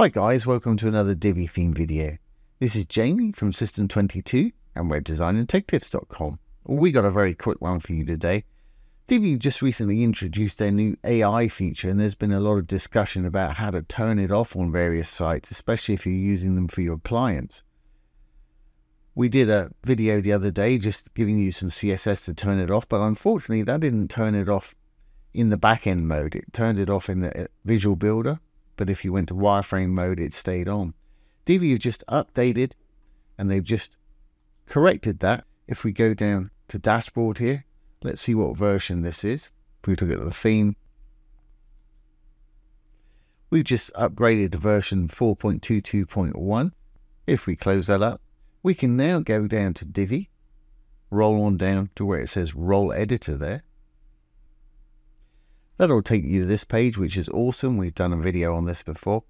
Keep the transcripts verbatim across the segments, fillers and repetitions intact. Hi guys, welcome to another Divi theme video. This is Jamie from System twenty-two and web design and tech tips dot com. We got a very quick one for you today. Divi just recently introduced their new A I feature, and there's been a lot of discussion about how to turn it off on various sites, especially if you're using them for your clients. We did a video the other day just giving you some C S S to turn it off, but unfortunately that didn't turn it off in the backend mode. It turned it off in the Visual Builder. But if you went to wireframe mode, it stayed on. Divi have just updated and they've just corrected that. If we go down to dashboard here, let's see what version this is. If we look at the theme, we've just upgraded to version four point two two point one. If we close that up, we can now go down to Divi, roll on down to where it says Role Editor there. That'll take you to this page, which is awesome. We've done a video on this before.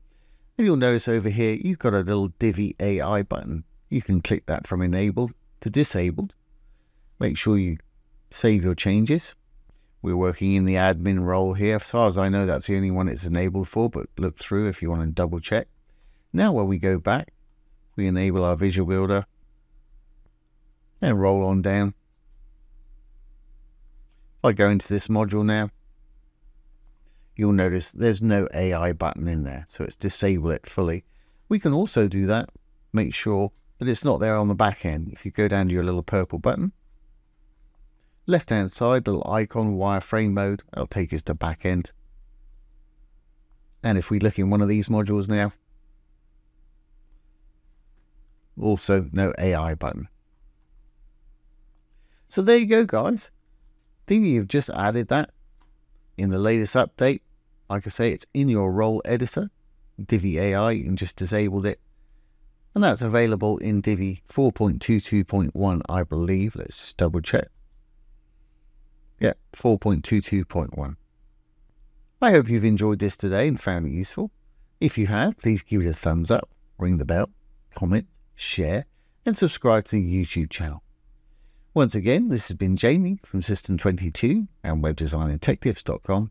And you'll notice over here, you've got a little Divi A I button. You can click that from enabled to disabled. Make sure you save your changes. We're working in the admin role here. As far as I know, that's the only one it's enabled for, but look through if you want to double check. Now, when we go back, we enable our Visual Builder and roll on down. If I go into this module now, you'll notice there's no A I button in there, so it's disable it fully. We can also do that, make sure that it's not there on the back end. If you go down to your little purple button, left-hand side, little icon, wireframe mode, that'll take us to back end. And if we look in one of these modules now, also no A I button. So there you go, guys. Divi have just added that in the latest update. Like I say, it's in your Role Editor, Divi A I, you can just disable it. And that's available in Divi four point two two point one, I believe. Let's just double check. Yeah, four point two two point one. I hope you've enjoyed this today and found it useful. If you have, please give it a thumbs up, ring the bell, comment, share, and subscribe to the YouTube channel. Once again, this has been Jamie from System twenty-two and web design and tech tips dot com.